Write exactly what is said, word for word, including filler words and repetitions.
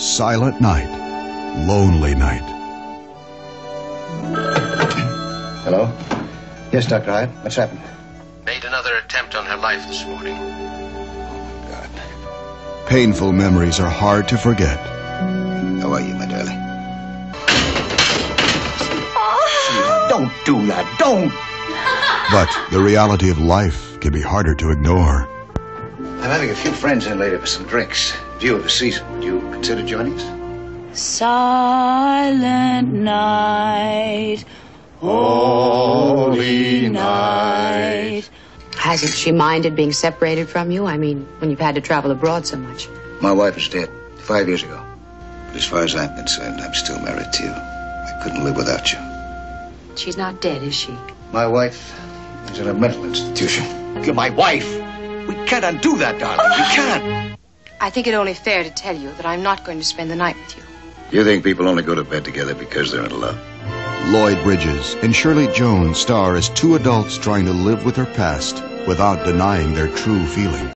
Silent Night, Lonely Night. Hello? Yes, Doctor Hyatt, what's happened? Made another attempt on her life this morning. Oh, my God. Painful memories are hard to forget. How are you, my darling? Oh. Don't do that, don't! But the reality of life can be harder to ignore. I'm having a few friends in later for some drinks. View of the season. Would you consider joining us? Silent night, holy night. Hasn't she minded being separated from you? I mean, when you've had to travel abroad so much. My wife is dead five years ago. But as far as I'm concerned, I'm still married to you. I couldn't live without you. She's not dead, is she? My wife is in a mental institution. You're my wife. We can't undo that, darling. We can't. I think it only fair to tell you that I'm not going to spend the night with you. You think people only go to bed together because they're in love? Lloyd Bridges and Shirley Jones star as two adults trying to live with their past without denying their true feelings.